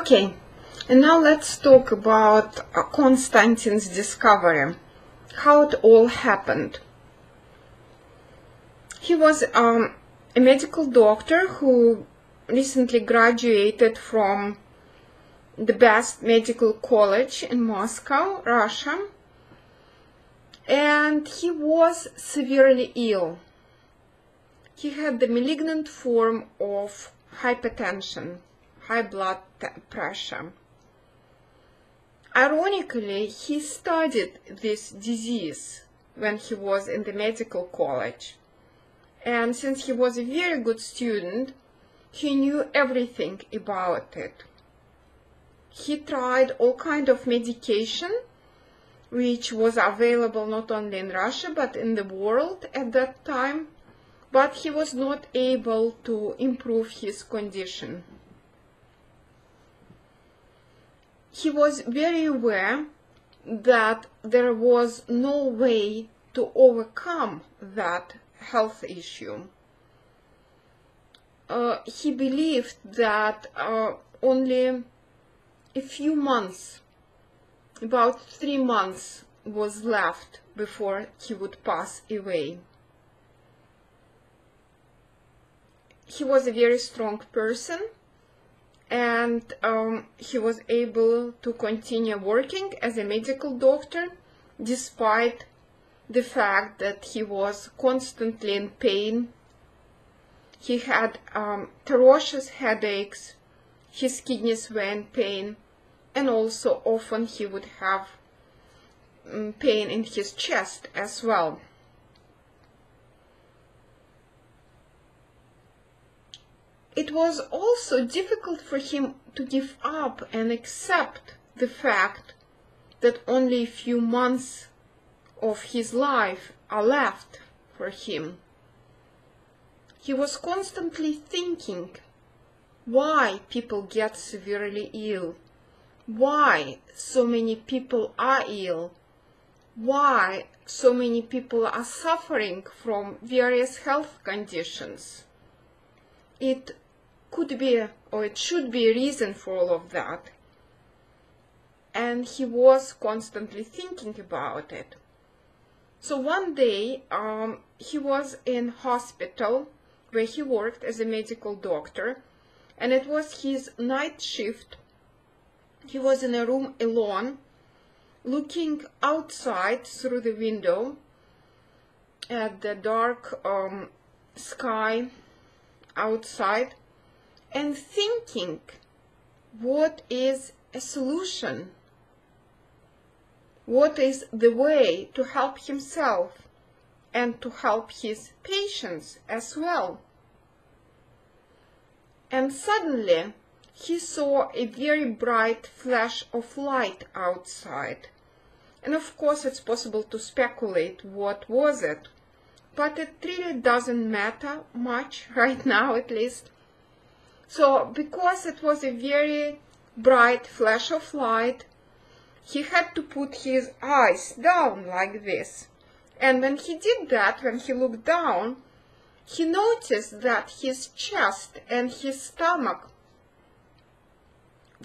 Okay, and now let's talk about Konstantin's discovery, how it all happened. He was a medical doctor who recently graduated from the best medical college in Moscow, Russia, and he was severely ill. He had the malignant form of hypertension, high blood pressure. Ironically, he studied this disease when he was in the medical college. And since he was a very good student, he knew everything about it. He tried all kinds of medication, which was available not only in Russia, but in the world at that time. But he was not able to improve his condition. He was very aware that there was no way to overcome that health issue. He believed that only a few months, about 3 months, was left before he would pass away. He was a very strong person, and he was able to continue working as a medical doctor despite the fact that he was constantly in pain. He had ferocious headaches, his kidneys were in pain, and also often he would have pain in his chest as well. It was also difficult for him to give up and accept the fact that only a few months of his life are left for him. He was constantly thinking why people get severely ill, why so many people are ill, why so many people are suffering from various health conditions. It could be, or it should be, a reason for all of that. And he was constantly thinking about it. So one day he was in hospital where he worked as a medical doctor, and it was his night shift. He was in a room alone, looking outside through the window at the dark sky outside, and thinking, what is a solution? What is the way to help himself and to help his patients as well? And suddenly he saw a very bright flash of light outside. And of course it's possible to speculate what was it, but it really doesn't matter much right now, at least. So because it was a very bright flash of light, he had to put his eyes down like this. And when he did that, when he looked down, he noticed that his chest and his stomach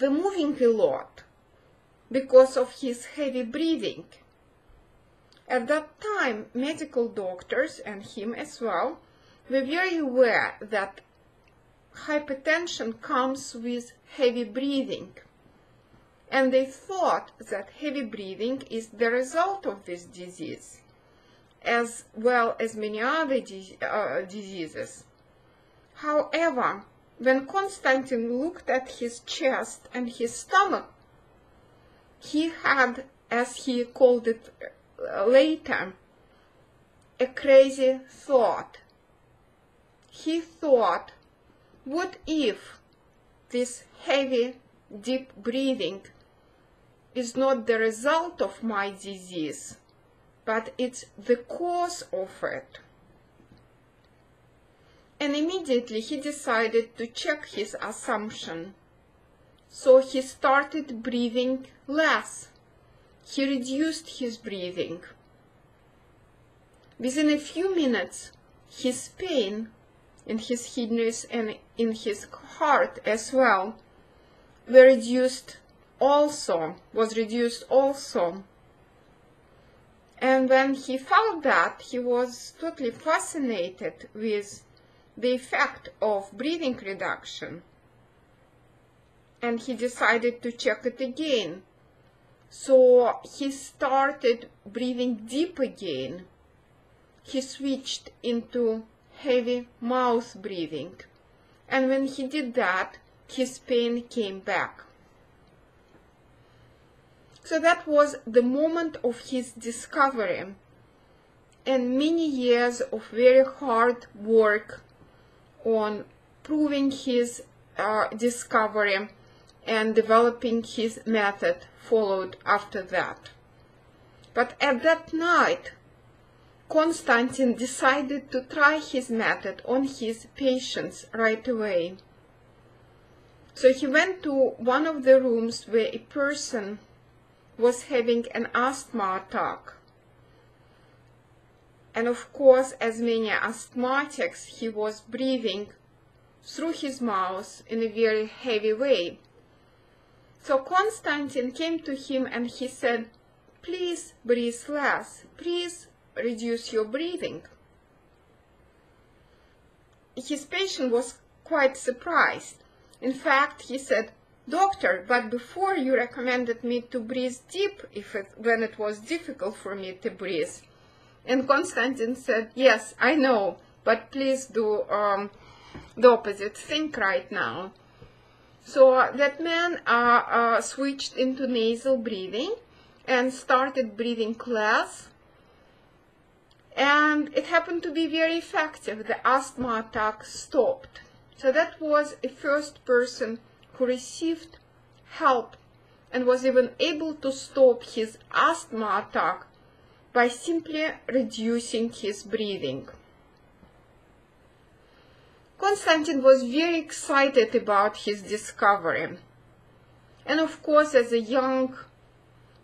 were moving a lot because of his heavy breathing. At that time, medical doctors, and him as well, were very aware that hypertension comes with heavy breathing. And they thought that heavy breathing is the result of this disease, as well as many other diseases. However, when Konstantin looked at his chest and his stomach, he had, as he called it later, a crazy thought. He thought, what if this heavy, deep breathing is not the result of my disease, but it's the cause of it? And immediately he decided to check his assumption. So he started breathing less. He reduced his breathing. Within a few minutes, his pain in his kidneys and in his heart as well were reduced also, And when he found that, he was totally fascinated with the effect of breathing reduction. And he decided to check it again. So he started breathing deep again. He switched into heavy mouth breathing. And when he did that, his pain came back. So that was the moment of his discovery and many years of very hard work on proving his discovery and developing his method followed after that. But at that night, Konstantin decided to try his method on his patients right away. So he went to one of the rooms where a person was having an asthma attack. And of course, as many asthmatics, he was breathing through his mouth in a very heavy way. So Konstantin came to him and he said, "Please breathe less, please reduce your breathing." His patient was quite surprised. In fact, he said, "Doctor, but before you recommended me to breathe deep when it was difficult for me to breathe." And Konstantin said, "Yes, I know, but please do the opposite thing right now." So that man switched into nasal breathing and started breathing less. And it happened to be very effective. The asthma attack stopped. So that was the first person who received help and was even able to stop his asthma attack by simply reducing his breathing. Konstantin was very excited about his discovery. And of course, as a young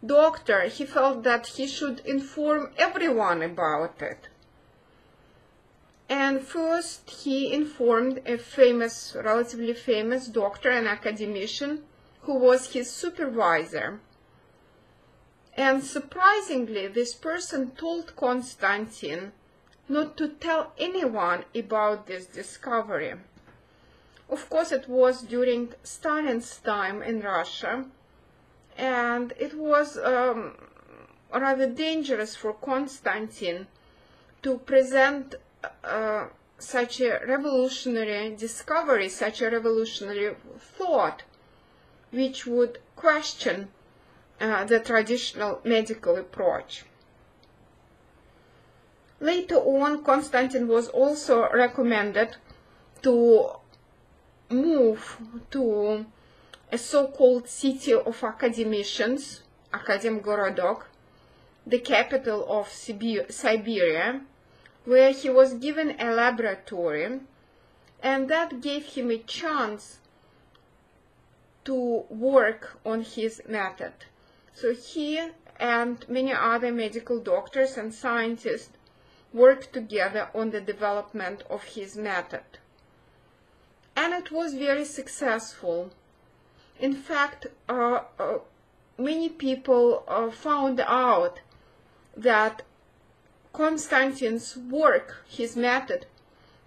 doctor, he felt that he should inform everyone about it. And first he informed a famous, relatively famous doctor and academician who was his supervisor. And surprisingly, this person told Konstantin not to tell anyone about this discovery. Of course, it was during Stalin's time in Russia, and it was rather dangerous for Konstantin to present such a revolutionary discovery, such a revolutionary thought, which would question the traditional medical approach. Later on, Konstantin was also recommended to move to a so-called city of academicians, Akademgorodok, the capital of Siberia, where he was given a laboratory, and that gave him a chance to work on his method. So he and many other medical doctors and scientists worked together on the development of his method. And it was very successful. In fact, many people found out that Konstantin's work, his method,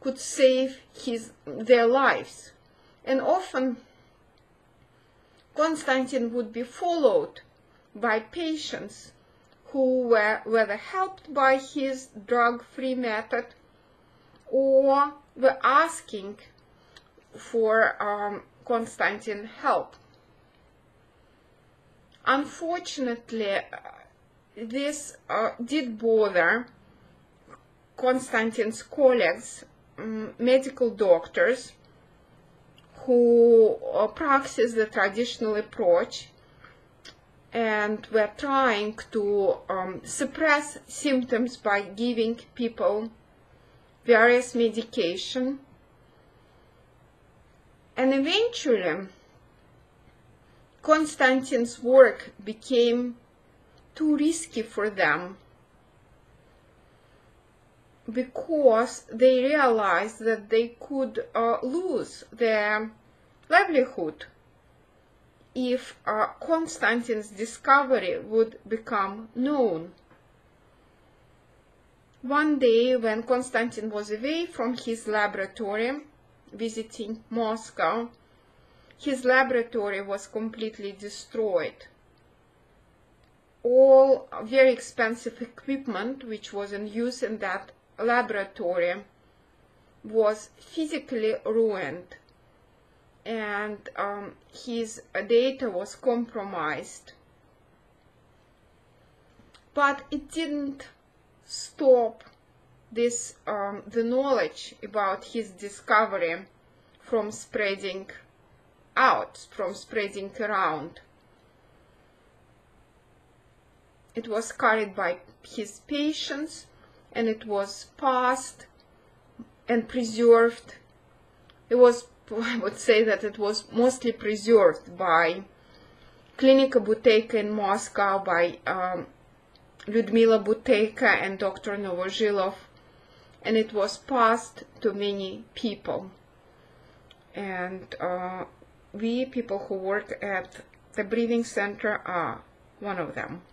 could save their lives. And often Konstantin would be followed by patients who were whether helped by his drug-free method or were asking for Konstantin help. Unfortunately, this did bother Konstantin's colleagues, medical doctors, who practice the traditional approach and were trying to suppress symptoms by giving people various medication. And eventually, Konstantin's work became too risky for them, because they realized that they could lose their livelihood if Konstantin's discovery would become known. One day, when Konstantin was away from his laboratory, visiting Moscow, his laboratory was completely destroyed. All very expensive equipment which was in use in that laboratory was physically ruined, and his data was compromised. But it didn't stop this the knowledge about his discovery from spreading out, from spreading around. It was carried by his patients, and it was passed and preserved. It was, I would say that it was mostly preserved by Clinica Buteyko in Moscow, by Lyudmila Buteyko and Dr. Novozhilov, and it was passed to many people. And we people who work at the Breathing Center are one of them.